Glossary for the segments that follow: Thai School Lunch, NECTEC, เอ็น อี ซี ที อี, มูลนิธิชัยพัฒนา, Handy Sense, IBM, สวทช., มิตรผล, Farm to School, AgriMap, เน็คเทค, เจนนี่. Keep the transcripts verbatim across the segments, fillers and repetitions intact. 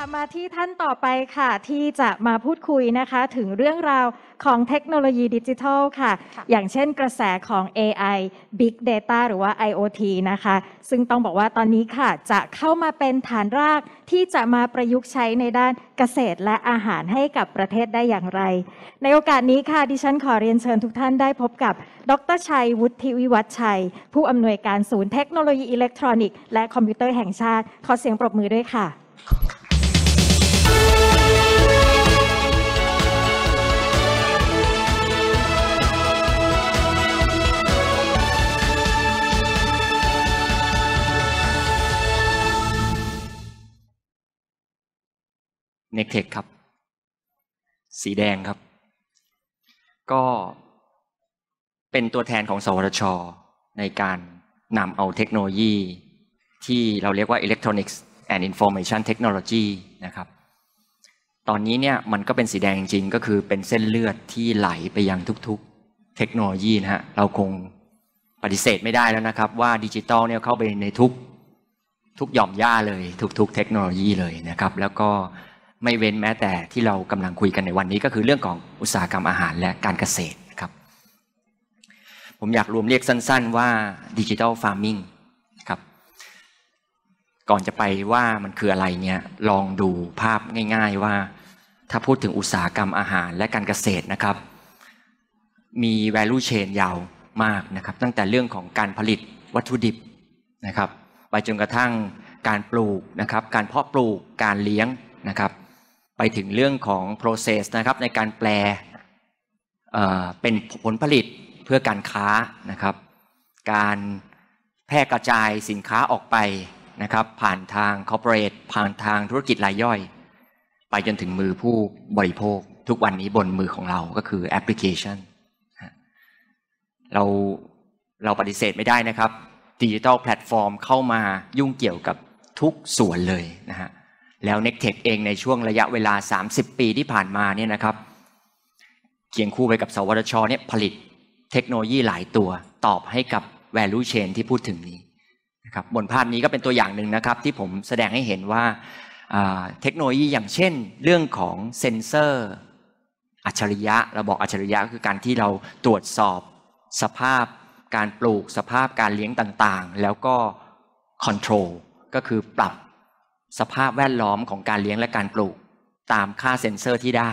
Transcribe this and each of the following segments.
ค่ะมาที่ท่านต่อไปค่ะที่จะมาพูดคุยนะคะถึงเรื่องราวของเทคโนโลยีดิจิทัลค่ะอย่างเช่นกระแสของ เอ ไอ Big Data หรือว่า ไอ โอ ที นะคะซึ่งต้องบอกว่าตอนนี้ค่ะจะเข้ามาเป็นฐานรากที่จะมาประยุกต์ใช้ในด้านเกษตรและอาหารให้กับประเทศได้อย่างไรในโอกาสนี้ค่ะดิฉันขอเรียนเชิญทุกท่านได้พบกับดร.ชัย วุฒิวิวัฒน์ชัยผู้อำนวยการศูนย์เทคโนโลยีอิเล็กทรอนิกส์และคอมพิวเตอร์แห่งชาติขอเสียงปรบมือด้วยค่ะเน็คเทค ครับสีแดงครับก็เป็นตัวแทนของสวทช.ในการนำเอาเทคโนโลยีที่เราเรียกว่า Electronics and Information Technology นะครับตอนนี้เนี่ยมันก็เป็นสีแดงจริงๆก็คือเป็นเส้นเลือดที่ไหลไปยังทุกๆเทคโนโลยีนะฮะเราคงปฏิเสธไม่ได้แล้วนะครับว่าดิจิทัลเนี่ยเข้าไปในทุกทุกหย่อมย่าเลยทุกๆเทคโนโลยีเลยนะครับแล้วก็ไม่เว้นแม้แต่ที่เรากำลังคุยกันในวันนี้ก็คือเรื่องของอุตสาหกรรมอาหารและการเกษตรนะครับผมอยากรวมเรียกสั้นๆว่าดิจิทัลฟาร์มิงครับก่อนจะไปว่ามันคืออะไรเนี่ยลองดูภาพง่ายๆว่าถ้าพูดถึงอุตสาหกรรมอาหารและการเกษตรนะครับมี value chain ยาวมากนะครับตั้งแต่เรื่องของการผลิตวัตถุดิบนะครับไปจนกระทั่งการปลูกนะครับการเพาะปลูกการเลี้ยงนะครับไปถึงเรื่องของ process นะครับในการแปลเป็นผลผลิตเพื่อการค้านะครับการแพร่กระจายสินค้าออกไปนะครับผ่านทาง corporate ผ่านทางธุรกิจรายย่อยไปจนถึงมือผู้บริโภคทุกวันนี้บนมือของเราก็คือแอปพลิเคชันเราเราปฏิเสธไม่ได้นะครับ digital platform เข้ามายุ่งเกี่ยวกับทุกส่วนเลยนะฮะแล้ว เน็คเทค เองในช่วงระยะเวลาสามสิบปีที่ผ่านมาเนี่ยนะครับเคียงคู่ไปกับสวทช.เนี่ยผลิตเทคโนโลยีหลายตัวตอบให้กับ value chain ที่พูดถึงนี้นะครับบนภาพนี้ก็เป็นตัวอย่างหนึ่งนะครับที่ผมแสดงให้เห็นว่าเทคโนโลยีอย่างเช่นเรื่องของเซ็นเซอร์อัจฉริยะเราบอกอัจฉริยะก็คือการที่เราตรวจสอบสภาพการปลูกสภาพการเลี้ยงต่างๆแล้วก็ control ก็คือปรับสภาพแวดล้อมของการเลี้ยงและการปลูกตามค่าเซ็นเซอร์ที่ได้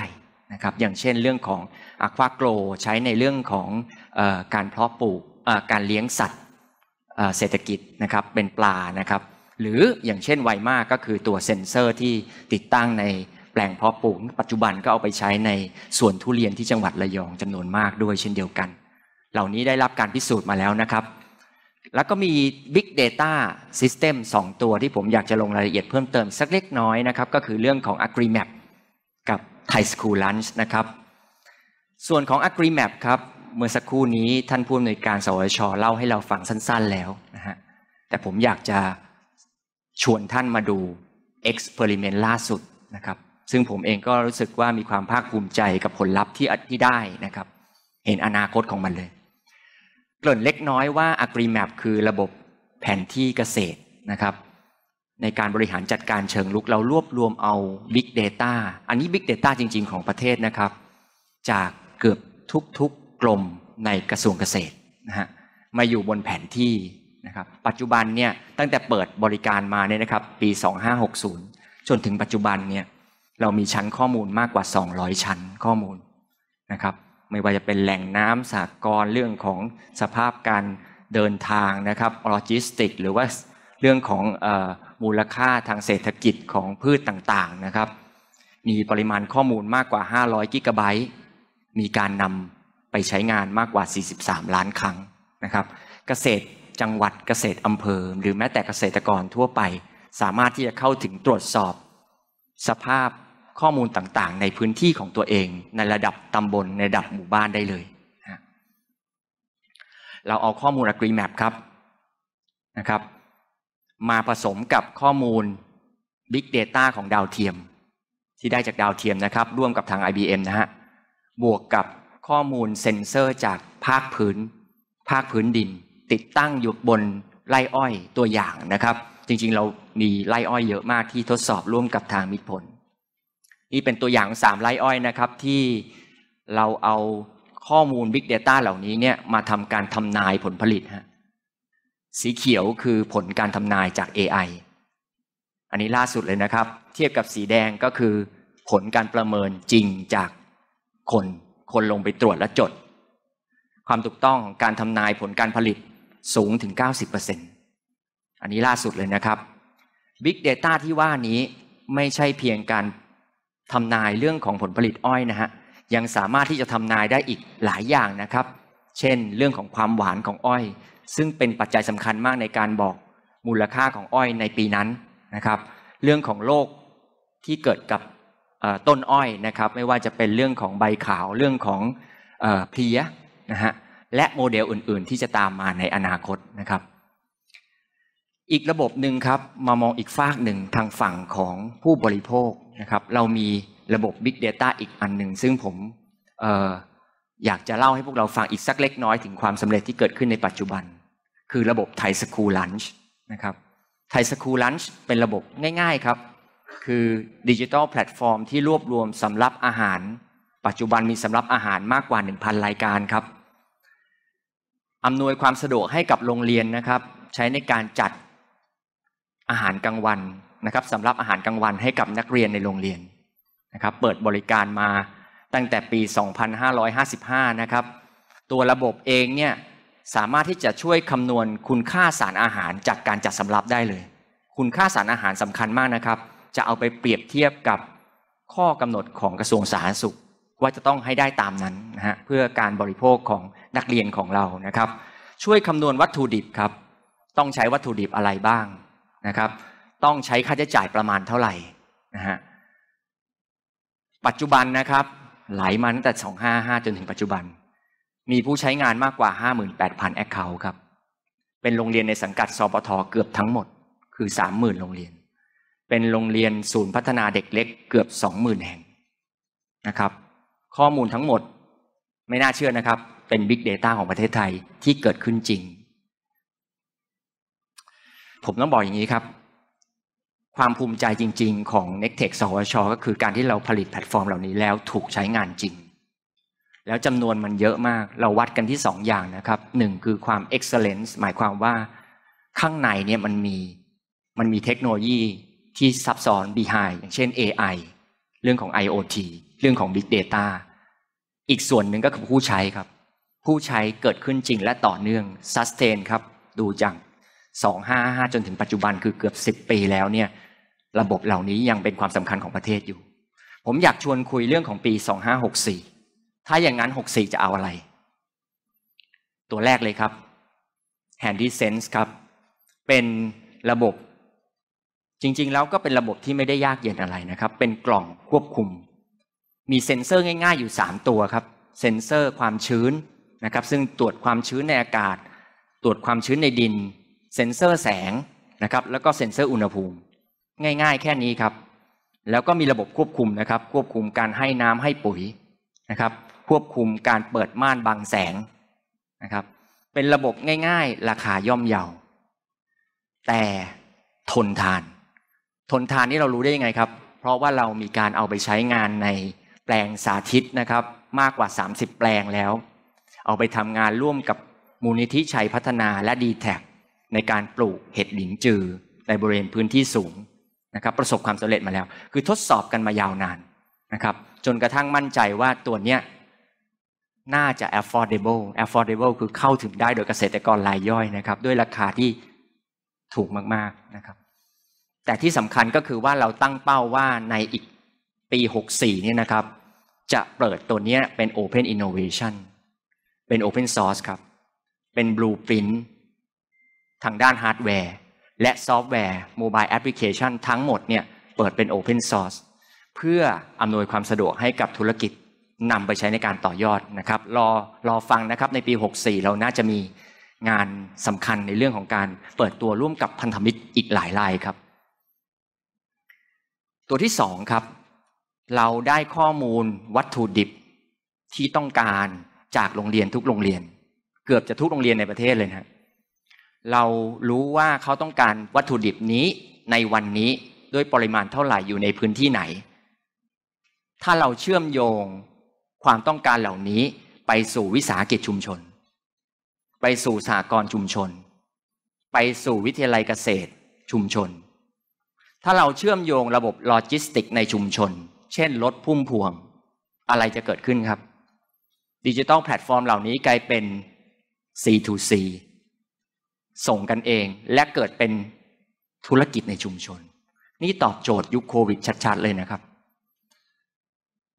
นะครับอย่างเช่นเรื่องของอะควาโกรใช้ในเรื่องของเอ่อการเพาะปลูกเอ่อการเลี้ยงสัตว์เอ่อเศรษฐกิจนะครับเป็นปลานะครับหรืออย่างเช่นไวมากก็คือตัวเซ็นเซอร์ที่ติดตั้งในแปลงเพาะปลูกปัจจุบันก็เอาไปใช้ในสวนทุเรียนที่จังหวัดระยองจำนวนมากด้วยเช่นเดียวกันเหล่านี้ได้รับการพิสูจน์มาแล้วนะครับแล้วก็มี Big Data System สองตัวที่ผมอยากจะลงรายละเอียดเพิ่มเติมสักเล็กน้อยนะครับก็คือเรื่องของ AgriMap กับ Thai School Lunch นะครับส่วนของ AgriMap ครับเมื่อสักครู่นี้ท่านผู้อำนวยการสวทช.เล่าให้เราฟังสั้นๆแล้วนะฮะแต่ผมอยากจะชวนท่านมาดู Experiment ล่าสุดนะครับซึ่งผมเองก็รู้สึกว่ามีความภาคภูมิใจกับผลลัพธ์ที่ที่ได้นะครับเห็นอนาคตของมันเลยเกริ่นเล็กน้อยว่า AgriMap คือระบบแผนที่เกษตรนะครับในการบริหารจัดการเชิงรุกเรารวบรวมเอา Big Data อันนี้ Big Data จริงๆของประเทศนะครับจากเกือบทุกๆกรมในกระทรวงเกษตรนะฮะมาอยู่บนแผนที่นะครับปัจจุบันเนี่ยตั้งแต่เปิดบริการมาเนี่ยนะครับปีสองพันห้าร้อยหกสิบจนถึงปัจจุบันเนี่ยเรามีชั้นข้อมูลมากกว่าสองร้อยชั้นข้อมูลนะครับไม่ว่าจะเป็นแหล่งน้ำสหกรณ์เรื่องของสภาพการเดินทางนะครับโลจิสติกหรือว่าเรื่องของเอ่อมูลค่าทางเศรษฐกิจของพืชต่างๆนะครับมีปริมาณข้อมูลมากกว่าห้าร้อยกิกะไบต์มีการนำไปใช้งานมากกว่าสี่สิบสามล้านครั้งนะครับเกษตรจังหวัดเกษตรอำเภอหรือแม้แต่เกษตรกรทั่วไปสามารถที่จะเข้าถึงตรวจสอบสภาพข้อมูลต่างๆในพื้นที่ของตัวเองในระดับตำบลในระดับหมู่บ้านได้เลยเราเอาข้อมูล AgriMap ครับนะครับมาผสมกับข้อมูล Big Data ของดาวเทียมที่ได้จากดาวเทียมนะครับร่วมกับทาง ไอ บี เอ็ม นะฮะบวกกับข้อมูลเซ็นเซอร์จากภาคพื้นภาคพื้นดินติดตั้งอยู่บนไร่อ้อยตัวอย่างนะครับจริงๆเรา มีไร่อ้อยเยอะมากที่ทดสอบร่วมกับทางมิตรผลนี่เป็นตัวอย่างสามไร่อ้อยนะครับที่เราเอาข้อมูล Big Data เหล่านี้เนี่ยมาทำการทำนายผลผลิตฮะสีเขียวคือผลการทำนายจาก เอ ไอ อันนี้ล่าสุดเลยนะครับเทียบกับสีแดงก็คือผลการประเมินจริงจากคนคนลงไปตรวจและจดความถูกต้องของการทำนายผลการผลิตสูงถึง เก้าสิบเปอร์เซ็นต์ อันนี้ล่าสุดเลยนะครับ Big Data ที่ว่านี้ไม่ใช่เพียงการทำนายเรื่องของผลผลิตอ้อยนะฮะยังสามารถที่จะทำนายได้อีกหลายอย่างนะครับเช่นเรื่องของความหวานของอ้อยซึ่งเป็นปัจจัยสำคัญมากในการบอกมูลค่าของอ้อยในปีนั้นนะครับเรื่องของโรคที่เกิดกับต้นอ้อยนะครับไม่ว่าจะเป็นเรื่องของใบขาวเรื่องของเพลี้ยนะฮะและโมเดลอื่นๆที่จะตามมาในอนาคตนะครับอีกระบบหนึ่งครับมามองอีกฝากหนึ่งทางฝั่งของผู้บริโภคนะครับเรามีระบบ Big Data อีกอันหนึ่งซึ่งผมเอ่ออยากจะเล่าให้พวกเราฟังอีกสักเล็กน้อยถึงความสำเร็จที่เกิดขึ้นในปัจจุบันคือระบบ Thai School Lunch นะครับ Thai School Lunch เป็นระบบง่ายๆครับคือดิจิทัลแพลตฟอร์มที่รวบรวมสำรับอาหารปัจจุบันมีสำรับอาหารมากกว่า หนึ่งพัน รายการครับอำนวยความสะดวกให้กับโรงเรียนนะครับใช้ในการจัดอาหารกลางวันนะครับสำรับอาหารกลางวันให้กับนักเรียนในโรงเรียนนะครับเปิดบริการมาตั้งแต่ปี สองพันห้าร้อยห้าสิบห้า นะครับตัวระบบเองเนี่ยสามารถที่จะช่วยคำนวณคุณค่าสารอาหารจากการจัดสำรับได้เลยคุณค่าสารอาหารสำคัญมากนะครับจะเอาไปเปรียบเทียบกับข้อกำหนดของกระทรวงสาธารณสุขว่าจะต้องให้ได้ตามนั้นนะฮะเพื่อการบริโภคของนักเรียนของเรานะครับช่วยคำนวณวัตถุดิบครับต้องใช้วัตถุดิบอะไรบ้างนะครับต้องใช้ค่าใช้จ่ายประมาณเท่าไหร่นะฮะปัจจุบันนะครับไหลมาตั้งแต่สองพันห้าร้อยห้าจนถึงปัจจุบันมีผู้ใช้งานมากกว่า ห้าหมื่นแปดพัน แอคเคาท์ ครับเป็นโรงเรียนในสังกัดสปทเกือบทั้งหมดคือ สามหมื่น โรงเรียนเป็นโรงเรียนศูนย์พัฒนาเด็กเล็กเกือบ สองหมื่น แห่งนะครับข้อมูลทั้งหมดไม่น่าเชื่อนะครับเป็น Big Data ของประเทศไทยที่เกิดขึ้นจริงผมต้องบอกอย่างนี้ครับความภูมิใจจริงๆของ เน็กเทค สวช.ก็คือการที่เราผลิตแพลตฟอร์มเหล่านี้แล้วถูกใช้งานจริงแล้วจำนวนมันเยอะมากเราวัดกันที่สองอย่างนะครับหนึ่งคือความ excellence หมายความว่าข้างในเนี่ยมันมีมันมีเทคโนโลยีที่ซับซ้อน behind อย่างเช่น เอ ไอ เรื่องของ ไอ โอ ที เรื่องของ Big Data อีกส่วนหนึ่งก็คือผู้ใช้ครับผู้ใช้เกิดขึ้นจริงและต่อเนื่อง sustain ครับดูจังสองพันห้าร้อยห้าจนถึงปัจจุบันคือเกือบสิบปีแล้วเนี่ยระบบเหล่านี้ยังเป็นความสำคัญของประเทศอยู่ผมอยากชวนคุยเรื่องของปีสองพันห้าร้อยหกสิบสี่ถ้าอย่างนั้นหกสิบสี่จะเอาอะไรตัวแรกเลยครับ Handy Sense ครับเป็นระบบจริงๆแล้วก็เป็นระบบที่ไม่ได้ยากเย็นอะไรนะครับเป็นกล่องควบคุมมีเซ็นเซอร์ง่ายๆอยู่สามตัวครับเซ็นเซอร์ความชื้นนะครับซึ่งตรวจความชื้นในอากาศตรวจความชื้นในดินเซ็นเซอร์แสงนะครับแล้วก็เซ็นเซอร์อุณหภูมิง่ายๆแค่นี้ครับแล้วก็มีระบบควบคุมนะครับควบคุมการให้น้ำให้ปุ๋ยนะครับควบคุมการเปิดม่านบังแสงนะครับเป็นระบบง่ายๆราคาย่อมเยาแต่ทนทานทนทานนี่เรารู้ได้ยังไงครับเพราะว่าเรามีการเอาไปใช้งานในแปลงสาธิตนะครับมากกว่าสามสิบแปลงแล้วเอาไปทำงานร่วมกับมูลนิธิชัยพัฒนาและ เอ็น อี ซี ที อี ในการปลูกเห็ดหลินจือในบริเวณพื้นที่สูงนะครับประสบความสำเร็จมาแล้วคือทดสอบกันมายาวนานนะครับจนกระทั่งมั่นใจว่าตัวเนี้ยน่าจะ affordable affordable คือเข้าถึงได้โดยเกษตรกรรายย่อยนะครับด้วยราคาที่ถูกมากๆนะครับแต่ที่สำคัญก็คือว่าเราตั้งเป้าว่าในอีกปีหกสิบสี่เนี่ยนะครับจะเปิดตัวเนี้ยเป็น open innovation เป็น open source ครับเป็น blueprintทางด้านฮาร์ดแวร์และซอฟต์แวร์โมบายแอปพลิเคชันทั้งหมดเนี่ยเปิดเป็นโอเพนซอร์สเพื่ออำนวยความสะดวกให้กับธุรกิจนำไปใช้ในการต่อยอดนะครับรอรอฟังนะครับในปีหกสิบสี่เราน่าจะมีงานสำคัญในเรื่องของการเปิดตัวร่วมกับพันธมิตรอีกหลายรายครับตัวที่สองครับเราได้ข้อมูลวัตถุดิบที่ต้องการจากโรงเรียนทุกโรงเรียนเกือบจะทุกโรงเรียนในประเทศเลยนะเรารู้ว่าเขาต้องการวัตถุดิบนี้ ในวันนี้ด้วยปริมาณเท่าไหร่อยู่ในพื้นที่ไหนถ้าเราเชื่อมโยงความต้องการเหล่านี้ไปสู่วิสาหกิจชุมชนไปสู่สหกรณ์ชุมชนไปสู่วิทยาลัยเกษตรชุมชนถ้าเราเชื่อมโยงระบบโลจิสติกในชุมชนเช่นรถพุ่มพวงอะไรจะเกิดขึ้นครับดิจิทัลแพลตฟอร์มเหล่านี้กลายเป็น ซี ทู ซี ส่งกันเองและเกิดเป็นธุรกิจในชุมชนนี่ตอบโจทย์ยุคโควิดชัดๆเลยนะครับ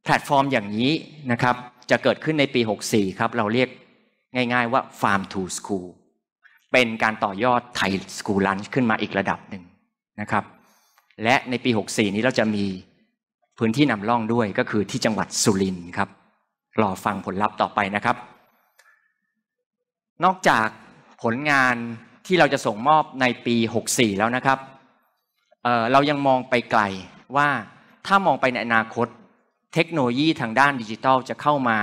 แพลตฟอร์มอย่างนี้นะครับจะเกิดขึ้นในปีหกสี่ครับเราเรียกง่ายๆว่า Farm to School เป็นการต่อยอด Thai School Lunch ขึ้นมาอีกระดับหนึ่งนะครับและในปีหกสี่นี้เราจะมีพื้นที่นำร่องด้วยก็คือที่จังหวัดสุรินทร์ครับรอฟังผลลัพธ์ต่อไปนะครับนอกจากผลงานที่เราจะส่งมอบในปีหกสี่แล้วนะครับ เอ่อ เรายังมองไปไกลว่าถ้ามองไปในอนาคตเทคโนโลยีทางด้านดิจิทัลจะเข้ามา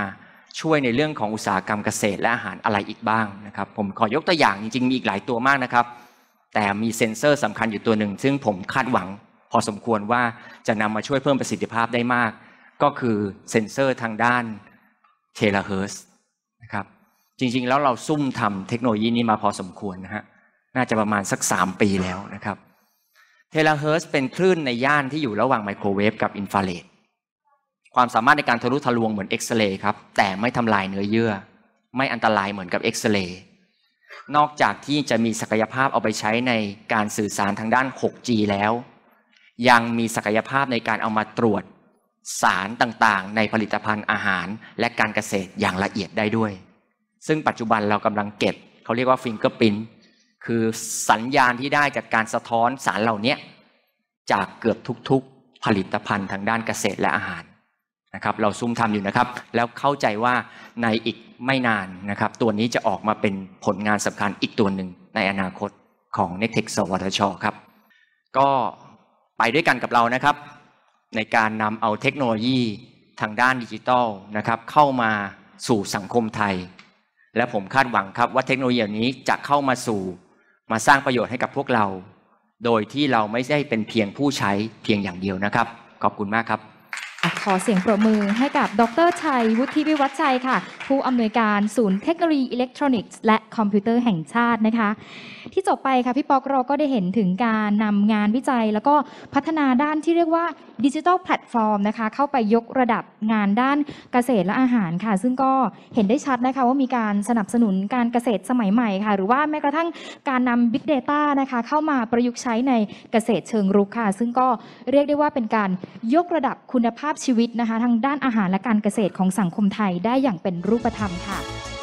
ช่วยในเรื่องของอุตสาหกรรมเกษตรและอาหารอะไรอีกบ้างนะครับผมขอยกตัวอย่างจริงๆมีอีกหลายตัวมากนะครับแต่มีเซ็นเซอร์สำคัญอยู่ตัวหนึ่งซึ่งผมคาดหวังพอสมควรว่าจะนำมาช่วยเพิ่มประสิทธิภาพได้มากก็คือเซ็นเซอร์ทางด้านเทราเฮิร์ตซ์นะครับจริงๆแล้วเราซุ่มทำเทคโนโลยีนี้มาพอสมควรนะฮะน่าจะประมาณสักสามปีแล้วนะครับเทราเฮิร์ตซ์เป็นคลื่นในย่านที่อยู่ระหว่างไมโครเวฟกับอินฟราเรดความสามารถในการทะลุทะลวงเหมือนเอ็กซเรย์ครับแต่ไม่ทำลายเนื้อเยื่อไม่อันตรายเหมือนกับเอ็กซเรย์นอกจากที่จะมีศักยภาพเอาไปใช้ในการสื่อสารทางด้าน หกจี แล้วยังมีศักยภาพในการเอามาตรวจสารต่างๆในผลิตภัณฑ์อาหารและการเกษตรอย่างละเอียดได้ด้วยซึ่งปัจจุบันเรากำลังเก็บเขาเรียกว่าฟิงเกอร์พรินท์คือสัญญาณที่ได้จากการสะท้อนสารเหล่านี้จากเกือบทุกๆผลิตภัณฑ์ทางด้านเกษตรและอาหารนะครับเราซุ่มทำอยู่นะครับแล้วเข้าใจว่าในอีกไม่นานนะครับตัวนี้จะออกมาเป็นผลงานสำคัญอีกตัวหนึ่งในอนาคตของ เน็คเทค สวทช.ครับก็ไปด้วยกันกับเรานะครับในการนำเอาเทคโนโลยีทางด้านดิจิทัลนะครับเข้ามาสู่สังคมไทยและผมคาดหวังครับว่าเทคโนโลยีนี้จะเข้ามาสู่มาสร้างประโยชน์ให้กับพวกเราโดยที่เราไม่ได้เป็นเพียงผู้ใช้เพียงอย่างเดียวนะครับขอบคุณมากครับขอเสียงปรบมือให้กับดร.ชัย วุฒิวิวัฒน์ชัยค่ะผู้อำนวยการศูนย์เทคโนโลยีอิเล็กทรอนิกส์และคอมพิวเตอร์แห่งชาตินะคะที่จบไปค่ะพี่ป๊อกเราก็ได้เห็นถึงการนำงานวิจัยแล้วก็พัฒนาด้านที่เรียกว่าดิจิทัลแพลตฟอร์มนะคะเข้าไปยกระดับงานด้านเกษตรและอาหารค่ะซึ่งก็เห็นได้ชัดนะคะว่ามีการสนับสนุนการเกษตรสมัยใหม่ค่ะหรือว่าแม้กระทั่งการนำ Big Data นะคะเข้ามาประยุกต์ใช้ในเกษตรเชิงรุกค่ะซึ่งก็เรียกได้ว่าเป็นการยกระดับคุณภาพชีวิตนะคะทางด้านอาหารและการเกษตรของสังคมไทยได้อย่างเป็นรูปธรรมค่ะ